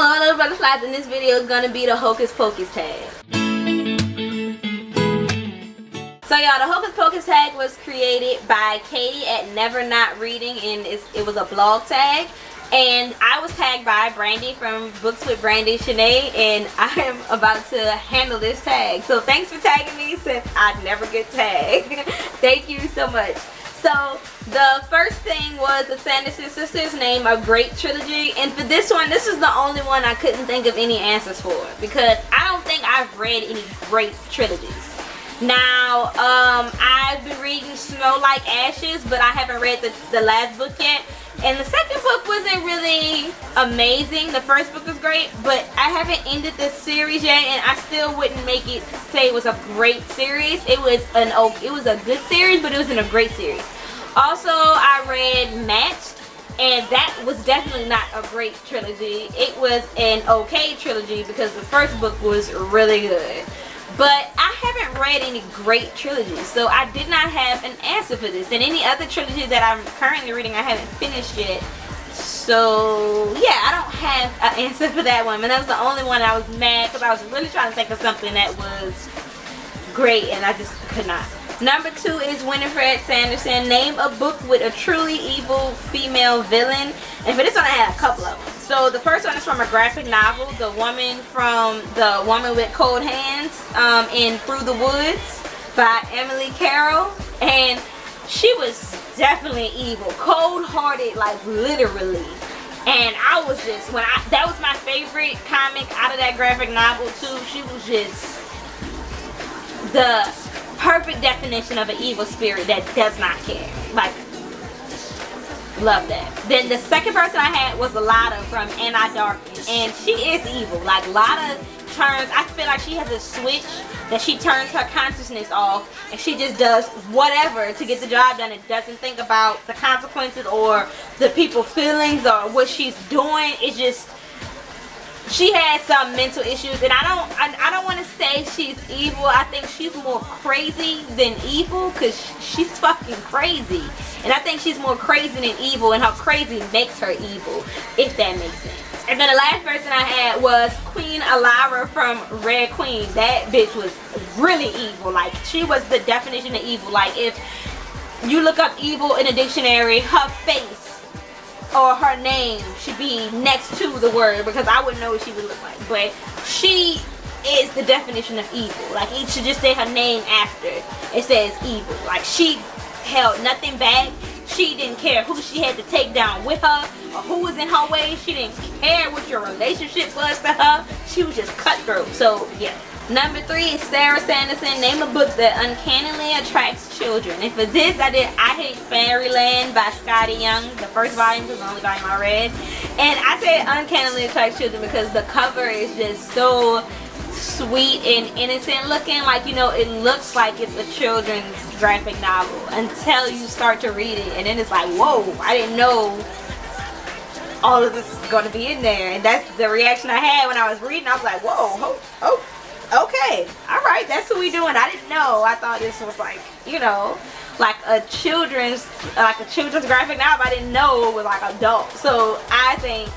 Hello Butterflies, and this video is going to be the Hocus Pocus tag. So y'all, the Hocus Pocus tag was created by Katie at Never Not Reading, and it was a blog tag. And I was tagged by Brandy from Books with Brandy Shanae, and I am about to handle this tag. So thanks for tagging me since I never get tagged. Thank you so much. So the first thing was the Sanderson Sisters name a great trilogy, and for this one, this is the only one I couldn't think of any answers for because I don't think I've read any great trilogies. Now, I've been reading Snow Like Ashes, but I haven't read the last book yet. And the second book wasn't really amazing. The first book was great, but I haven't ended this series yet, and I still wouldn't make it say it was a great series. It was a good series, but it wasn't a great series. Also, I read Matched, and that was definitely not a great trilogy. It was an okay trilogy because the first book was really good. But I haven't read any great trilogies, so I did not have an answer for this. And any other trilogy that I'm currently reading, I haven't finished yet. So, yeah, I don't have an answer for that one. And that was the only one I was mad because I was really trying to think of something that was great, and I just could not. Number two is Winifred Sanderson. Name a book with a truly evil female villain. And for this one, I had a couple of them. So the first one is from a graphic novel, The Woman with Cold Hands, in Through the Woods by Emily Carroll. And she was definitely evil, cold-hearted, like literally. And I was just, that was my favorite comic out of that graphic novel too. She was just the perfect definition of an evil spirit that does not care. Like, love that. Then the second person I had was Lada from Anti-Darkness, and she is evil. Like, Lada turns, I feel like she has a switch that she turns her consciousness off, and she just does whatever to get the job done. It doesn't think about the consequences or the people's feelings or what she's doing. It's just, she has some mental issues, and I don't want to say she's evil. I think she's more crazy than evil, because she's fucking crazy. And I think she's more crazy than evil, and her crazy makes her evil, if that makes sense. And then the last person I had was Queen Alara from Red Queen. That bitch was really evil. Like, she was the definition of evil. Like, if you look up evil in a dictionary, her face or her name should be next to the word, because I wouldn't know what she would look like. But she is the definition of evil. Like, it should just say her name after it says evil. Like, she held nothing back. She didn't care who she had to take down with her or who was in her way. She didn't care what your relationship was to her. She was just cutthroat. So yeah. Number three is Sarah Sanderson. Name a book that uncannily attracts children. And for this, I did I Hate Fairyland by Scottie Young. The first volume was the only volume I read. And I say uncannily attracts children because the cover is just so sweet and innocent looking. Like, you know, it looks like it's a children's graphic novel until you start to read it. And then it's like, whoa, I didn't know all of this is going to be in there. And that's the reaction I had when I was reading. I was like, whoa, oh. Okay, all right, that's what we doing. I didn't know. I thought this was like, you know, like a children's graphic novel. I didn't know it was like adult. So I think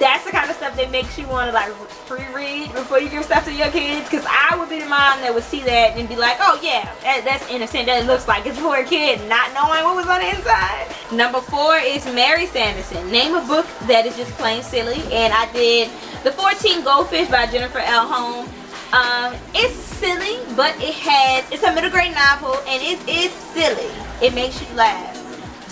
that's the kind of stuff that makes you want to like pre-read before you give stuff to your kids, because I would be the mom that would see that and be like, oh yeah, that's innocent, that looks like it's for a kid, not knowing what was on the inside. Number four is Mary Sanderson. Name a book that is just plain silly. And I did The 14 Goldfish by Jennifer L. Holm. It's silly, but it's a middle grade novel, and it is silly. It makes you laugh,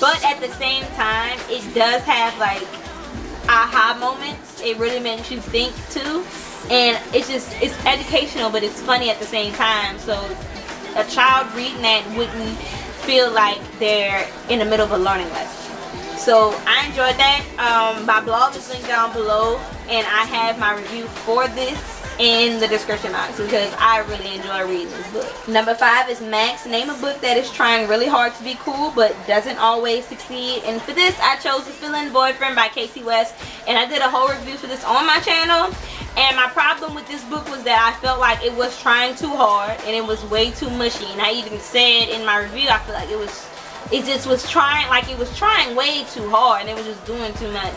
but at the same time, it does have like aha moments. It really makes you think too, and it's educational, but it's funny at the same time. So a child reading that wouldn't feel like they're in the middle of a learning lesson. So I enjoyed that. My blog is linked down below, and I have my review for this in the description box because I really enjoy reading this book. Number five is Max. Name a book that is trying really hard to be cool but doesn't always succeed. And for this, I chose The Fill-In Boyfriend by Casey West, and I did a whole review for this on my channel. And my problem with this book was that I felt like it was trying too hard and it was way too mushy. And I even said in my review, I feel like it just was trying way too hard, and it was just doing too much.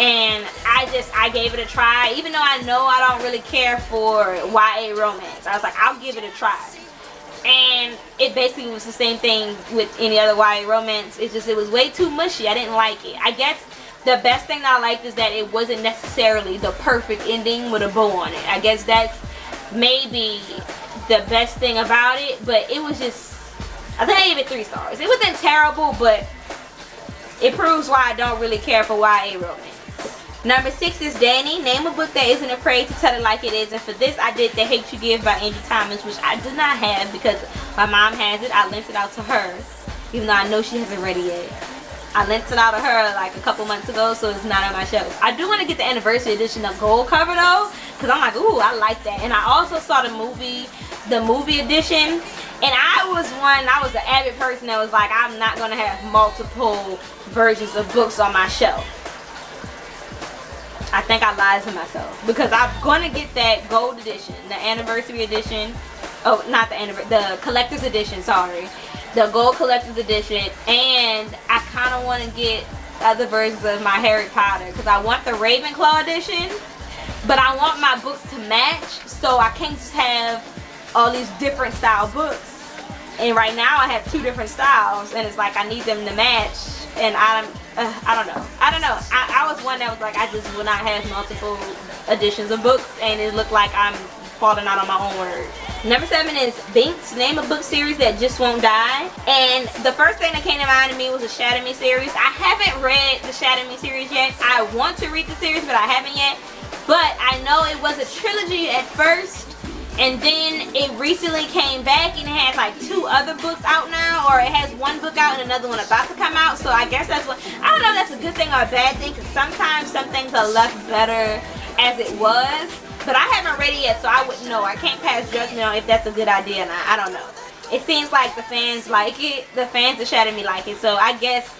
and I gave it a try, even though I know I don't really care for YA romance. I was like, I'll give it a try. And it basically was the same thing with any other YA romance. It's just, it was way too mushy. I didn't like it. I guess the best thing that I liked is that it wasn't necessarily the perfect ending with a bow on it. I guess that's maybe the best thing about it, but it was just, I think I gave it 3 stars. It wasn't terrible, but it proves why I don't really care for YA romance. Number 6 is Dani. Name a book that isn't afraid to tell it like it is. And for this, I did The Hate U Give by Angie Thomas, which I did not have because my mom has it. I lent it out to her, even though I know she hasn't read it yet. I lent it out to her like a couple months ago, so it's not on my shelf. I do want to get the anniversary edition of gold cover though, because I'm like, ooh, I like that. And I also saw the movie edition. And I was an avid person that was like, I'm not going to have multiple versions of books on my shelf. I think I lied to myself, because I'm going to get that gold edition, the anniversary edition. Oh, not the anniversary, the collector's edition, sorry. The gold collector's edition. And I kind of want to get other versions of my Harry Potter, because I want the Ravenclaw edition, but I want my books to match, so I can't just have all these different style books. And right now I have 2 different styles, and it's like I need them to match. And I was one that was like, I just will not have multiple editions of books, and it looked like I'm falling out on my own words. Number 7 is Binx. Name a book series that just won't die. And the first thing that came to mind to me was the Shatter Me series. I haven't read the Shatter Me series yet. I want to read the series, but I haven't yet. But I know it was a trilogy at first, and then it recently came back and it has like 2 other books out now, or it has 1 book out and another one about to come out. So I guess that's what, I don't know if that's a good thing or a bad thing, because sometimes some things are left better as it was. But I haven't read it yet, so I wouldn't know. I can't pass judgment on if that's a good idea or not. I don't know. It seems like the fans like it. The fans that Shatter Me like it. So I guess,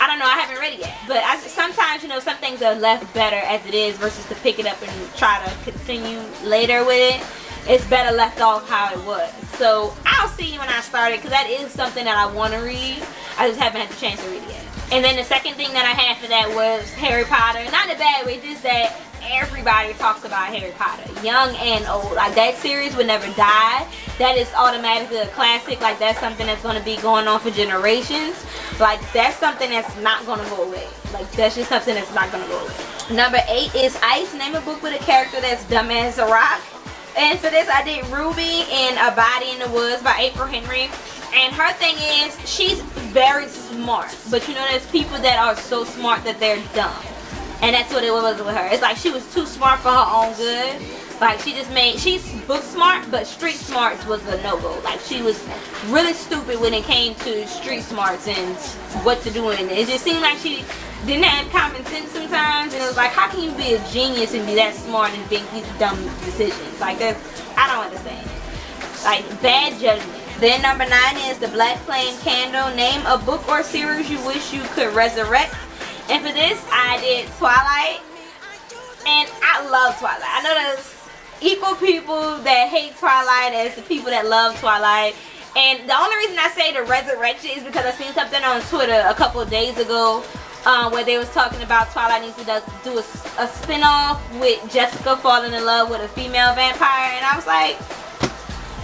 I don't know, I haven't read it yet. But sometimes, you know, some things are left better as it is versus to pick it up and try to continue later with it. It's better left off how it was. So I'll see when I start it, because that is something that I want to read. I just haven't had the chance to read it yet. And then the second thing that I had for that was Harry Potter. Not in a bad way, just that everybody talks about Harry Potter, young and old. Like, that series would never die. That is automatically a classic. Like, that's something that's going to be going on for generations. Like, that's something that's not going to go away. Like, that's just something that's not going to go away. Number 8 is Ice. Name a book with a character that's dumb as a rock. And for this, I did Ruby in A Body in the Woods by April Henry. And her thing is, she's very smart. But you know, there's people that are so smart that they're dumb. And that's what it was with her. It's like she was too smart for her own good. Like, she just made, she's book smart, but street smarts was a no-go. Like, she was really stupid when it came to street smarts and what to do in it. It just seemed like she didn't have common sense sometimes, and it was like, how can you be a genius and be that smart and make these dumb decisions? Like, that's, I don't understand. Like, bad judgment. Then number 9 is The Black Flame Candle. Name a book or series you wish you could resurrect. And for this, I did Twilight. And I love Twilight. I know there's equal people that hate Twilight as the people that love Twilight. And the only reason I say the resurrection is because I seen something on Twitter a couple of days ago, where they was talking about Twilight needs to do a spin-off with Jessica falling in love with a female vampire. And I was like,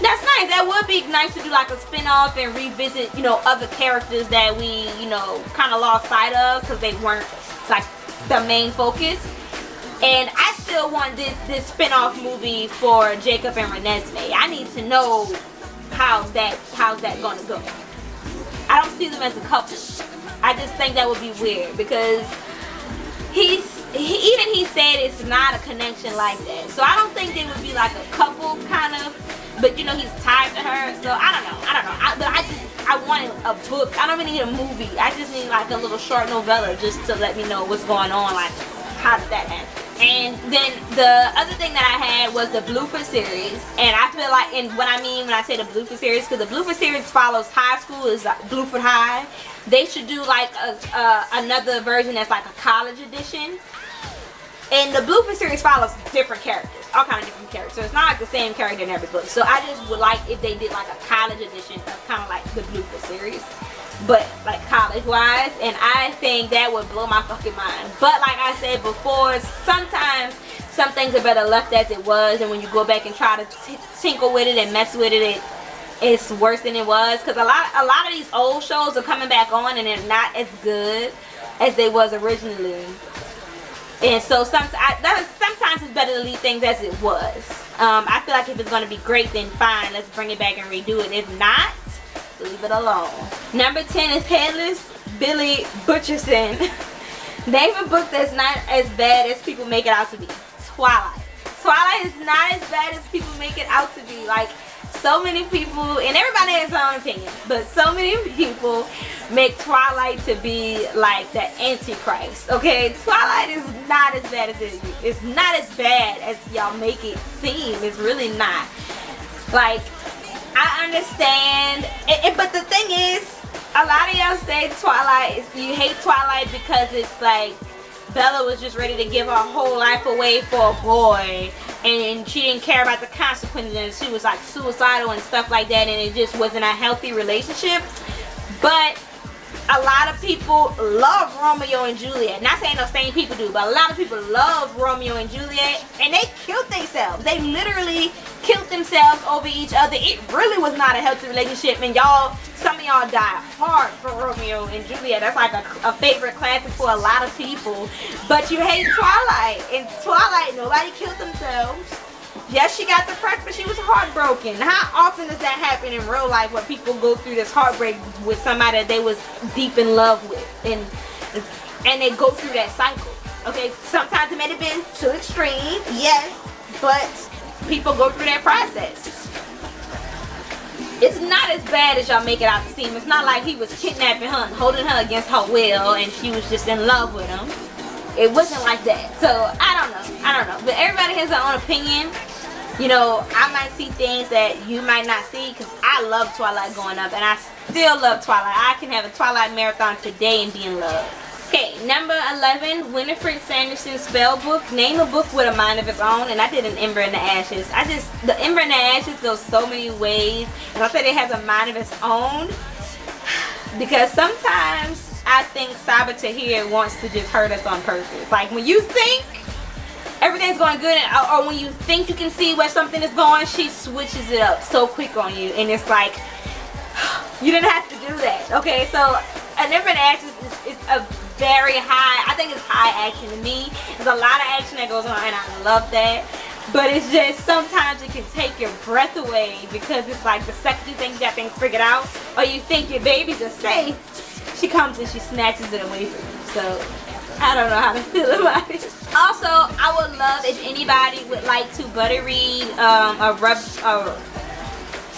that's nice. That would be nice to do like a spin-off and revisit, you know, other characters that we, you know, kind of lost sight of because they weren't like the main focus. And I still want this spin-off movie for Jacob and Renesmee. I need to know how's that gonna go. I don't see them as a couple. I just think that would be weird, because he said it's not a connection like that. So I don't think they would be like a couple kind of, but you know, he's tied to her. So I don't know. I wanted a book. I don't even need a movie. I just need like a little short novella just to let me know what's going on. Like, how did that happen? And then the other thing that I had was the Bluford series. And I feel like, and what I mean when I say the Bluford series, because the Bluford series follows high school, is like Bluford High. They should do like another version that's like a college edition. And the Bluford series follows different characters, all kind of different characters. So it's not like the same character in every book. So I just would like if they did like a college edition of kind of like the Bluford series. but like college wise, and I think that would blow my fucking mind. But like I said before, sometimes some things are better left as it was, and when you go back and try to tinkle with it and mess with it, it's worse than it was, because a lot of these old shows are coming back on and they're not as good as they was originally. And so sometimes it's better to leave things as it was. I feel like if it's going to be great, then fine, let's bring it back and redo it. If not, leave it alone. Number 10 is Headless Billy Butcherson. Name a book that's not as bad as people make it out to be. Twilight. Twilight is not as bad as people make it out to be. Like, so many people, and everybody has their own opinion, but so many people make Twilight to be like the Antichrist. Okay, Twilight is not as bad as it's not as bad as y'all make it seem. It's really not. Like, I understand, but the thing is, a lot of y'all say Twilight, you hate Twilight because it's like Bella was just ready to give her whole life away for a boy, and she didn't care about the consequences, and she was like suicidal and stuff like that, and it just wasn't a healthy relationship. But a lot of people love Romeo and Juliet. Not saying those same people do, but a lot of people love Romeo and Juliet, and they killed themselves. They literally killed themselves over each other. It really was not a healthy relationship, and y'all, some of y'all died hard for Romeo and Juliet. That's like a favorite classic for a lot of people. But you hate Twilight. In Twilight, nobody killed themselves. Yes, she got depressed, but she was heartbroken. How often does that happen in real life where people go through this heartbreak with somebody that they was deep in love with, and they go through that cycle? Okay, sometimes it may have been too extreme, yes, but people go through that process. It's not as bad as y'all make it out to seem. It's not like he was kidnapping her and holding her against her will and she was just in love with him. It wasn't like that. So I don't know, but everybody has their own opinion. You know, I might see things that you might not see, because I love Twilight going up, and I still love Twilight. I can have a Twilight marathon today and be in love. Okay, number 11, Winifred Sanderson spell book. Name a book with a mind of its own. And I did an Ember in the Ashes. The Ember in the Ashes goes so many ways, and I said it has a mind of its own because sometimes I think Saba Tahir wants to just hurt us on purpose. Like, when you think everything's going good, or when you think you can see where something is going, she switches it up so quick on you, and it's like, you didn't have to do that. Okay, so a different action is a very high, I think it's high action to me. There's a lot of action that goes on, and I love that. But it's just, sometimes it can take your breath away, because it's like the second you think you got things figured out, or you think your babies are safe, she comes and she snatches it away from you. So I don't know how to feel about it. Also, I would love if anybody would like to butter read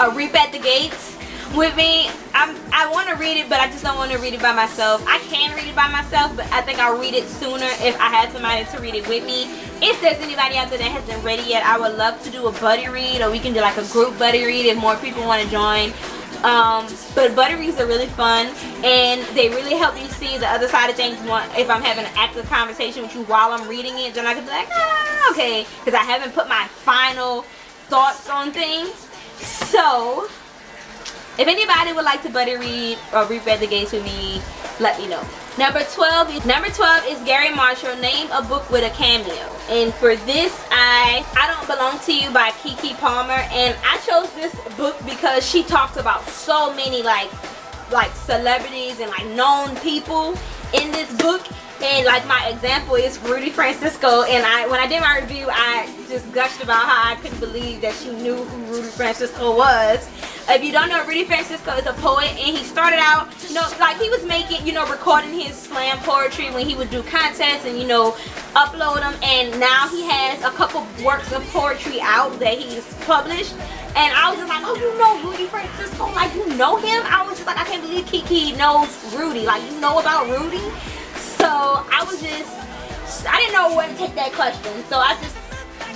a Reap at the Gates with me. I want to read it, but I just don't want to read it by myself. I can read it by myself, but I think I'll read it sooner if I had somebody to read it with me. If there's anybody out there that hasn't read it yet, I would love to do a buddy read, or we can do like a group buddy read if more people want to join. But buddy reads are really fun, and they really help you see the other side of things. If I'm having an active conversation with you while I'm reading it, then I can be like, ah, okay, because I haven't put my final thoughts on things. So if anybody would like to buddy read or reread the games with me, let me know. Number 12 is Gary Marshall. Name a book with a cameo. And for this, I Don't Belong to You by Keke Palmer. And I chose this book because she talks about so many like celebrities and like known people in this book. And like my example is Rudy Francisco. And when I did my review, I just gushed about how I couldn't believe that she knew who Rudy Francisco was. If you don't know, Rudy Francisco is a poet, and he started out, you know, like he was making, you know, recording his slam poetry when he would do contests and, you know, upload them, and now he has a couple works of poetry out that he's published. And I was just like, oh, you know Rudy Francisco? Like, you know him? I was just like, I can't believe Keke knows Rudy. Like, you know about Rudy? So I didn't know where to take that question. So I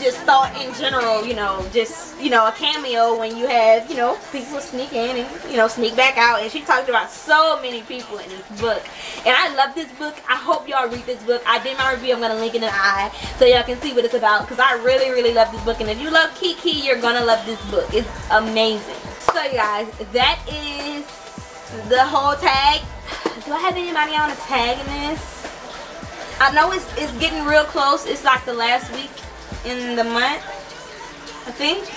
just thought in general, you know, just, you know, a cameo when you have, you know, people sneak in and, you know, sneak back out. And she talked about so many people in this book, and I love this book. I hope y'all read this book. I did my review. I'm gonna link it in the eye so y'all can see what it's about, because I really, really love this book. And if you love Keke, you're gonna love this book. It's amazing. So you guys, that is the whole tag. Do I have anybody I want to tag in this? I know it's getting real close. It's like the last week in the month, I think.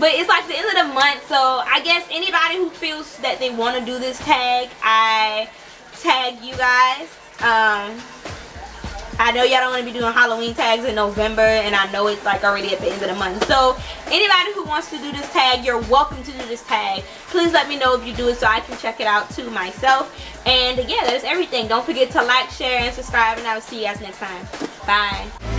But it's like the end of the month, so I guess anybody who feels that they want to do this tag, I tag you guys. I know y'all don't want to be doing Halloween tags in November, and I know it's like already at the end of the month. So anybody who wants to do this tag, you're welcome to do this tag. Please let me know if you do it so I can check it out too myself. And yeah, that is everything. Don't forget to like, share, and subscribe, and I will see you guys next time. Bye.